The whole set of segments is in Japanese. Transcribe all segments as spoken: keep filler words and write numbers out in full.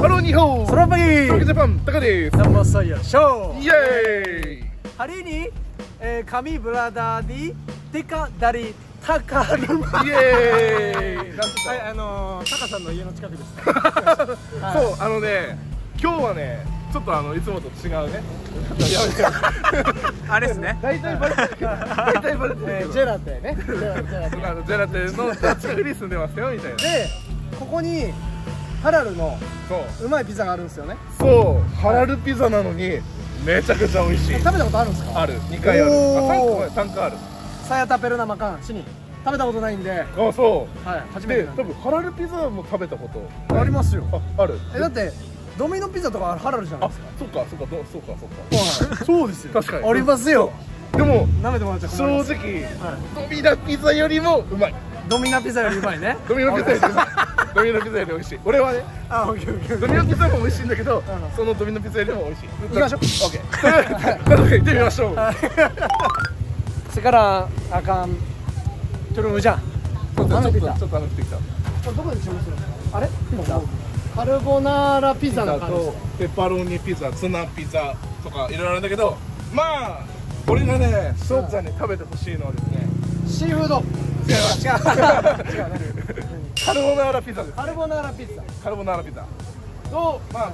ハロー日本、ソラバイロケジャパンタカです。ナンバーサイヤショーイエーイ。ハリに、えー、神ブラダーディテカダリタカルマイエーイ。はい、あのー、タカさんの家の近くですそう、あのね、今日はねちょっとあのいつもと違うね。あれですね。大体バレてるけど。大体バレてるけど。ジェラテね。ジェラテの近くに住んでますよみたいな。で、ここにハラルのうまいピザがあるんですよね。そう、ハラルピザなのにめちゃくちゃ美味しい。食べたことあるんですか？ある。二回ある。三回ある。サヤタペルナマカンシニ。食べたことないんで。あ、そう。はい。初めて。多分ハラルピザも食べたことありますよ。ある。え、だって。ドミノピザとかハラルじゃないですか。あ、そっかそっかそっかそっか。そうですよ。確かに。ありますよ。でも舐めてもらっちゃ困ります。正直ドミノピザよりもうまい。ドミノピザよりうまいね。ドミノピザよりうまい。ドミノピザより美味しい。俺はね。あ、オッケーオッケー。ドミノピザも美味しいんだけど、そのドミノピザよりも美味しい。行きましょう。オッケー。なので行ってみましょう。それからあかん。トルムじゃん。ちょっとちょっと話してきた。これどこで注文するんですか。あれ？カルボナーラピザだとペパロニピザ、ツナピザとかいろいろあるんだけど、まあ俺がね、しょうちゃんに食べてほしいのはですね、シーフード。違う違う違う。カルボナーラピザです。カルボナーラピザ。カルボナーラピザとまあ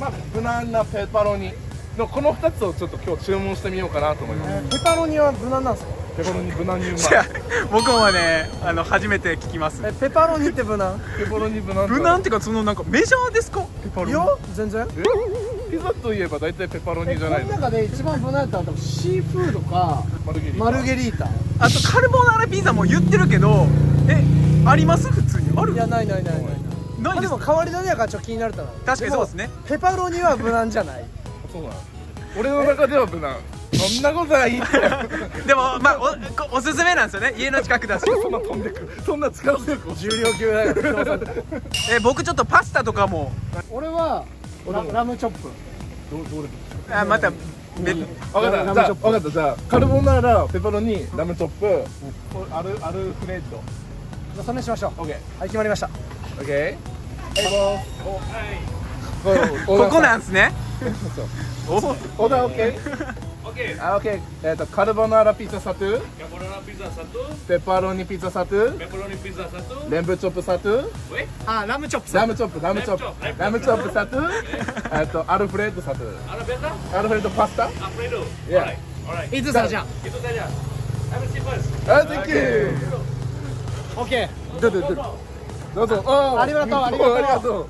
まあ無難なペパロニのこの二つをちょっと今日注文してみようかなと思います。ペパロニは無難なんですか？ペパロニ無難にうまい。僕はね、あの初めて聞きます。ペパロニって無難？ペパロニ無難。無難ってかそのなんかメジャーですか？ペパロニ。いや全然。ピザといえば大体ペパロニじゃないの？この中で一番無難やったら多分シーフードかマルゲリータ。マルゲリータ。あとカルボナーラピザも言ってるけど、えあります普通にある？いやないないないないない。でも変わり種やからちょっと気になるとな。確かにそうですね。ペパロニは無難じゃない。そうなの。俺の中では無難。そんなことはいいってでもまあ お, おすすめなんですよね。家の近くだしそんな飛んでくるそんな使う強く重量級だからえ僕ちょっとパスタとかも俺はラ, ラムチョップどどれあまた分かったじゃあ分かったじゃあカルボナーラペパロニラムチョップ、うん、アルアルフレッドじゃそれにしましょう。オッケー。はい決まりました。オッケー。ここなんですね。オーダーオッケー。あ、オッケー。えっとカルボナーラピザサトゥ、カルボナーラピザサトゥ、ペパロニピザサトゥ、ペパロニピザサトゥ、ラムチョップサトゥ、あ、ラムチョップ、ラムチョップ、ラムチョップ、ラムチョップサトゥ、えっとアルフレッドサトゥ、アルフレッド、アルフレッドパスタ、アルフレッド、はい、はい。いつさじゃん。いつさじゃん。あ、見せます。あ、thank you。オッケー。どうぞどうぞ。どうぞ。あ、ありがとうありがとう。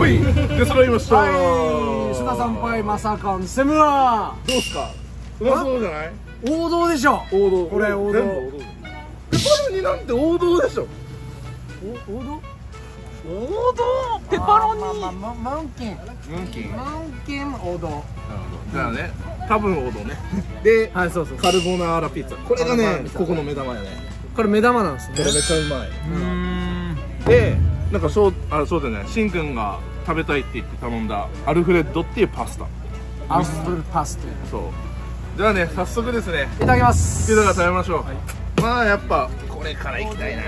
おい、出揃いました。はい、須田先輩まさかのセムラ。どうですか。うまそうじゃない。王道でしょ。王道。これ王道。ペパロニなんて王道でしょ。お、王道。王道。ペパロニ。マウンキン。マウンキン。マウンキン王道。なるほど。じゃあね、多分王道ね。で、はい、そうそう。カルボナーラピザ。これがね、ここの目玉やね。これ目玉なんですね。これめっちゃうまい。うん。で。なんかそうあそうだね。シンくんが食べたいって言って頼んだアルフレッドっていうパスタ。アルフレッドパスタ。そう。ではね早速ですね。いただきます。ピザが食べましょう。はい、まあやっぱこれから行きたいな。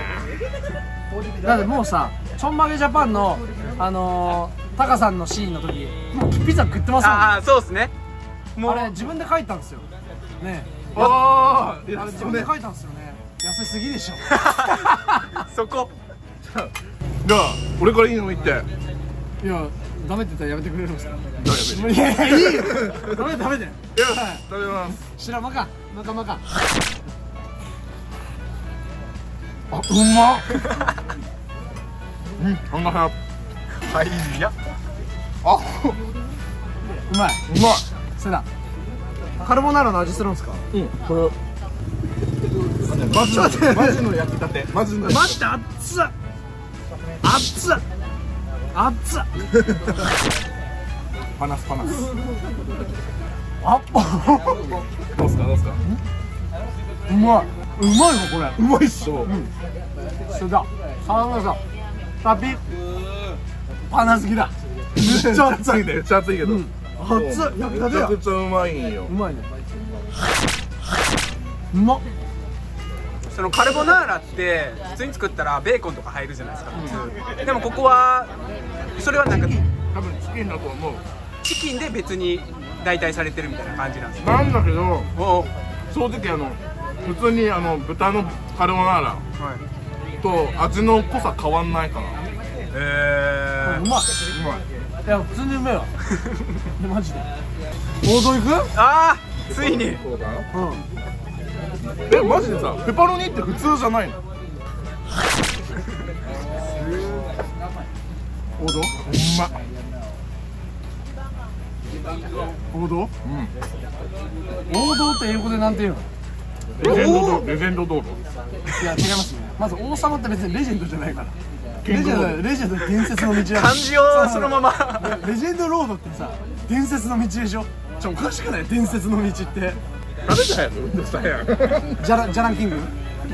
だってもうさ、ちょんまげジャパンのあのー、タカさんのシーンの時、もうピザ食ってますもんね。ああそうですね。もうあれ自分で書いたんですよ。ね。ああ。あれ自分で書いたんですよね。安すぎでしょ。そこ。じゃあ俺からいいの言って。いやダメって言ったらやめてくれるんですか。いやいやいいよ。ダメダメだよ。いや食べます。白マカマカマカ。あうまっ。うんあんなははいいや。あうまいうまい。それだ。カルボナーラの味するんですか。うんこれ。マジマジの焼きたて。マジのマジで熱っ。熱っ熱っパナスパナスあっどうすかどうすかうまいうまいもこれうまいっしょ、うん、それだ沢村さん旅パナ好きだめっちゃ熱いねめっちゃ熱いけど、うん、熱っめちゃくちゃうまいんようまいねうまっそのカルボナーラって普通に作ったらベーコンとか入るじゃないですか普通、うん、でもここはそれはなんか多分チキンだと思う。チキンで別に代替されてるみたいな感じなんですなんだけど、正直あの普通にあの豚のカルボナーラ、はい、と味の濃さ変わんないかな。へえー、うまいうまい。いや普通にうめえわマジで。王道行く。ああついに。そうだ、うん、えマジでさペパロニって普通じゃないの王道。うまっ王道、うん、王道って英語でなんて言うの。レジェンド道、レジェンド道路。いや違いますね。まず王様って別にレジェンドじゃないから。レジェンド、レジェンドって伝説の道だ。漢字をそのまま。レジェンドロードってさ、伝説の道でしょ。ちょおかしくない伝説の道って。食べたやろ。運動したやん。じゃら、じゃらんキング。こ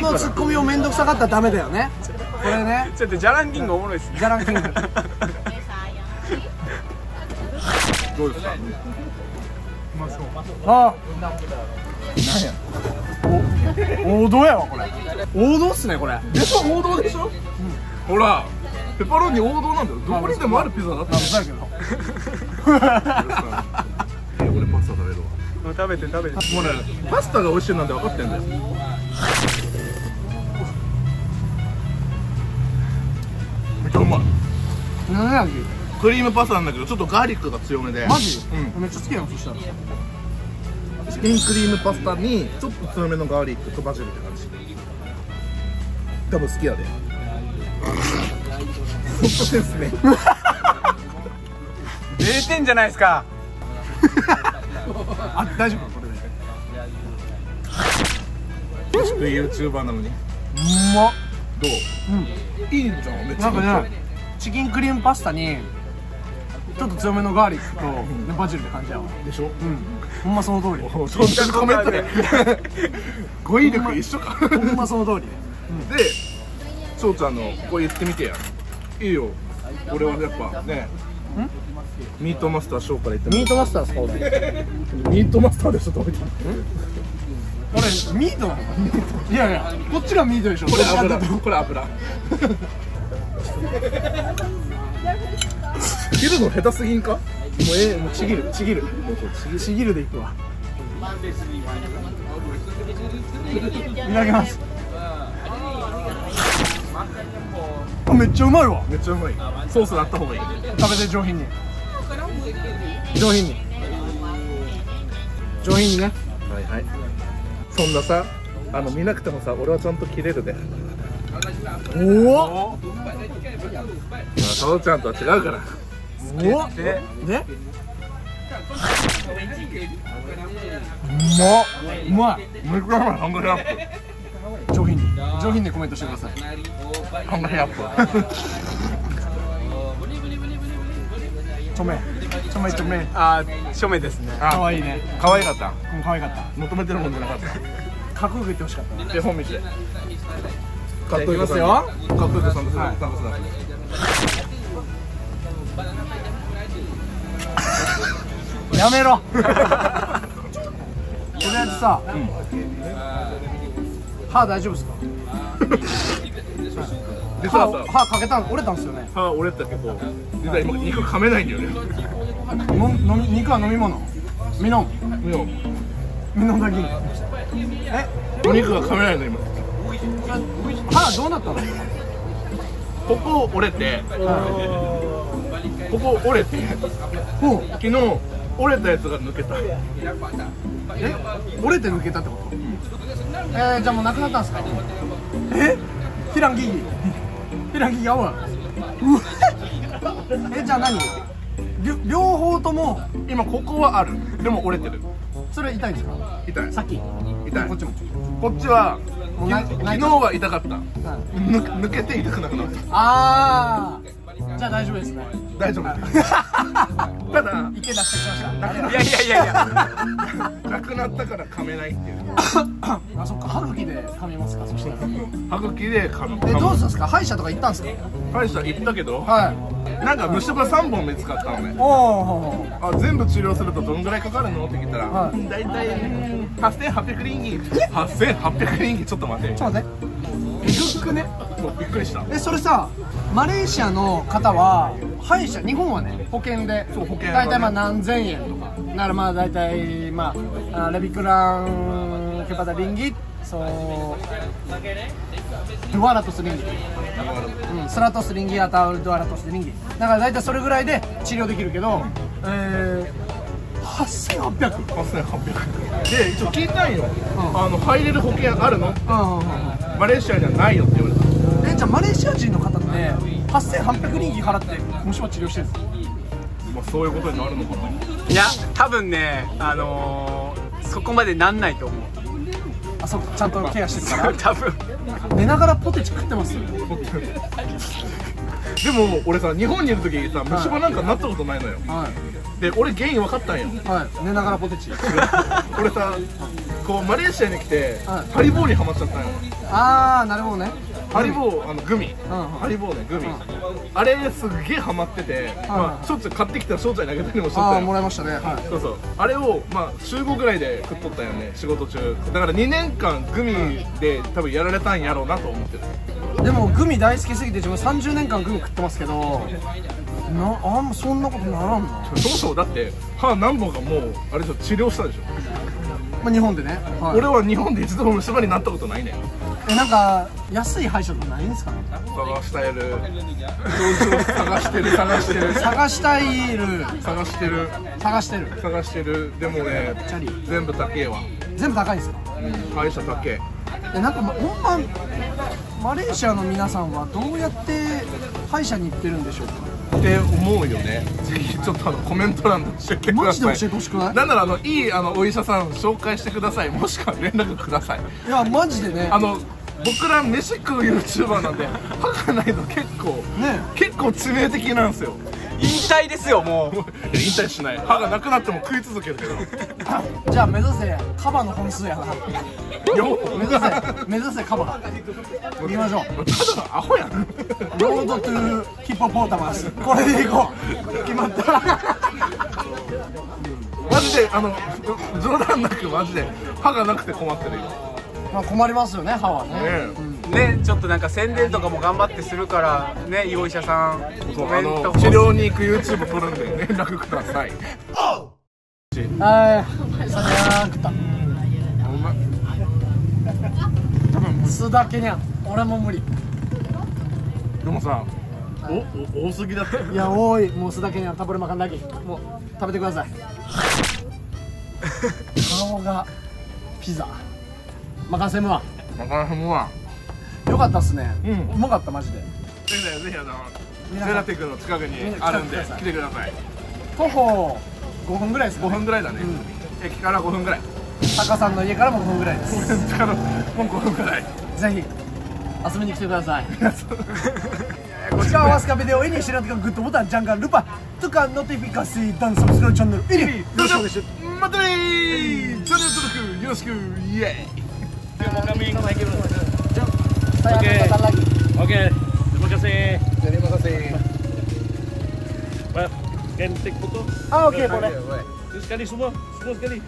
のツッコミを面倒くさかったらダメだよね。これね。ちょっとじゃらんキングおもろいですね。じゃらんキング。どうですか。ああ、王道やわこれ。王道っすねこれ。でしょ王道でしょ。ほらペパロニ王道なんだよ。どこにでもあるピザだったんだけど。俺パスタ食べるわ。食べて食べて。もうねパスタが美味しいなんて分かってんだよ。めっちゃうまい。何やき。クリームパスタなんだけどちょっとガーリックが強めで。マジ？うん、めっちゃ好きなのそしたら。チキンクリームパスタにちょっと強めのガーリックとバジルって感じ。多分好きやで。そうですね。れいてんじゃないですか。あ、大丈夫これで。美味しくユーチューバーなのに。うまっ。どう？うん。いいんじゃんめっちゃ。なんかね、チキンクリームパスタに。ちょっと強めのガーリックとバジルって感じやわでしょ。うん、ほんまその通り。そんなコメントで語彙力一緒か。ほんまその通りで。翔ちゃんのこれ言ってみてや。いいよ俺はやっぱねミートマスター翔から言ってみて。ミートマスターそうでミートマスターでしょ。どういうこれミートなのか。いやいやこっちがミートでしょ。これ油これ油切るの下手すぎんか。もうええ、もうちぎるちぎるちぎるでいくわ。いただきます。めっちゃうまいわ。めっちゃうまい。ソースであった方がいい。食べて上品に上品に上品にね。はいはい。そんなさあの見なくてもさ俺はちゃんと切れるで。おお翔ちゃんとは違うから。おっでうまっうまい。めっちゃうまい。ハングリーアップ上品に上品でコメントしてください。ハングリーアップ署名署名署名。ああ署名ですね。かわいいね。かわいかったかわいかった。求めてるもんじゃなかった。かっこよく言ってほしかった。絵本見してかっこいいですよ。かっこよく参加する参加する。やめろ。とりあえずさ、歯大丈夫ですか？でさ、歯かけたん折れたんですよね。歯折れたけど、実は今肉噛めないんだよね。肉は飲み物。ミノン。ミノン。ミノンだけ。え？お肉が噛めないの今。歯どうなったの？ここ折れて、ここ折れて、昨日折れたやつが抜けた。え、折れて抜けたってこと？えー、じゃあもうなくなったんですか？え、ヒランギギ、ヒランギギ合うわ。え、じゃあ何？両方とも今ここはある。でも折れてる。それ痛いんですか？痛い。さっき痛い。こっちも。こっちは。昨日は痛かった。抜けて痛くなくなった。ああ、じゃあ大丈夫ですね。大丈夫。ただ意見出してきました。いやいやいやいや。なくなったから噛めないっていう。あ、そっか歯茎で噛みますか。そしたら歯茎で噛む。でどうしたんですか。歯医者とか行ったんですか。歯医者行ったけど。はい。なんか虫歯三本見つかったのね。おお。あ、全部治療するとどんぐらいかかるのって聞いたら、だいたいはっせんはっぴゃくリンギ。はっせんはっぴゃくリンギちょっと。ちょっと待って。くくね。びっくりした。え、それさ、マレーシアの方は歯医者、日本はね保険で大体まあ何千円とかなら、まあ大体まあレビクラン、ケパダリンギ、そうドワラトスリンギ、うん、スラトスリンギ、アタウドワラトスリンギだから大体それぐらいで治療できるけど、えーはっせんはっぴゃく はっせんはっぴゃくで一応聞いたんよ、うん、あの入れる保険あるのって、マレーシアにはないよって言われた。え、じゃあマレーシア人の方ってはっせんはっぴゃくリンギット払って虫歯治療してるんですか？まあそういうことになるのかな。いや多分ね、あのー、そこまでなんないと思う。あ、そっか、ちゃんとケアしてるから、まあ、多分寝ながらポテチ食ってますよ。でも俺さ、日本にいる時さ、虫歯なんかなったことないのよ、はい。で、俺原因分かったんよ、はい、寝ながらポテチ。俺さ、こうマレーシアに来て、はい、ハリボーにハマっちゃったんよ。あー、なるほどね。ハリボー、あのグミ、うん、ハリボーね、グミ、うん、あれすっげえハマってて、まあ、しょっちゅう買ってきたら翔ちゃんにあげたりもしとったよ。あー、もらいましたね、はい、そうそう。あれを、まあ、週ごぐらいで食っとったんよね、仕事中だから。にねんかんグミで多分やられたんやろうなと思ってる。でもグミ大好きすぎて、自分さんじゅうねんかんグミ食ってますけど、なあんまそんなことならんな。そもそもだって歯何本かもうあれでしょ、治療したでしょ、まあ、日本でね、はい、俺は日本で一度も虫歯になったことないね。え、なんか安い歯医者とかないんですかね？探したいる。探してる探してる探したいる探してる探してる探してる。でもね、全部高えわ。全部高いんですか？うん、歯医者高え。え、なんかほんまマレーシアの皆さんはどうやって歯医者に行ってるんでしょうかって思うよね。ぜひちょっとあのコメント欄で教えてください。マジで教えてほしくない？なんならあのいいあのお医者さん紹介してください、もしくは連絡ください。いやマジでね、あの僕ら飯食う ユーチューバー なんで歯がないの結構、ね、結構致命的なんですよ。引退ですよ、もう。引退しない。歯がなくなっても食い続けるけど。じゃあ目指せカバの本数やな。目指せ目指せカバ。行きましょう。ただのアホやん。ロードトゥーヒッポポータマス。これで行こう。決まった。マジであの冗談なくマジで歯がなくて困ってる今。まあ困りますよね、歯はね。ね、ちょっとなんか宣伝とかも頑張ってするからね、いいお医者さん、コメント治療に行く ユーチューブ 撮るんで連絡ください。ああ、食った。うまい。多分酢だけにゃん。俺も無理。でもさ、お、お多すぎだって。いや多い。もう酢だけにゃん。食べるまかんだけ。もう食べてください。顔がピザ。任せむわ。任せむわ。よかったっすね。うまかったマジで。ぜひぜひあのセラティックの近くにあるんで来てください。徒歩ごふんぐらいです。ごふんぐらいだね。駅からごふんぐらい、タカさんの家からもごふんぐらいです。俺からもごふんぐらい。ぜひ遊びに来てください。こちらはワスカビデオイにセラティックのグッドボタン、ジャンガルパとかノティフィカシーダンサブスクのチャンネルイリーよろしくお願いします。またねー、チャンネル登録よろしく。イエーイ。Saya okay. akan datang lagi. Okay, terima kasih. Terima kasih. Well, can take photo? Ah, okay, boleh. Terus sekali semua, semua sekali.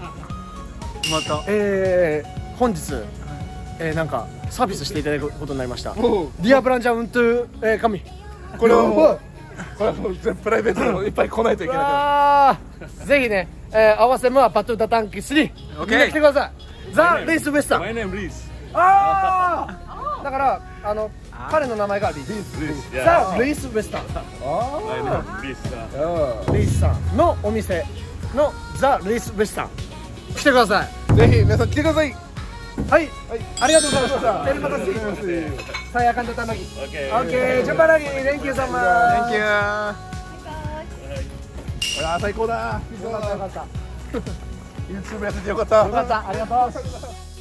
Mata. Eh, 本日えなんかサービスしていただくことになりました。ディアブランジャウントゥ神。これをこれもプライベートもいっぱい来ないといけないから。ぜひね、合わせもパトゥダタンキスリ。Okay。来てください。ザリースウェスター。My name is。ああ。だからあの彼の名前がリース、ザ・リース・ウェスタン、リースさんのお店のザ・リース・ウェスタン、来てください。ぜひ皆さん来てください。はい、ありがとうございました。テルマタシーサイアカンタタナギ OK ジャパナギ Thank you so much。 Thank you。 あー最高だ。 YouTube やっててよかった。よかった、ありがとう。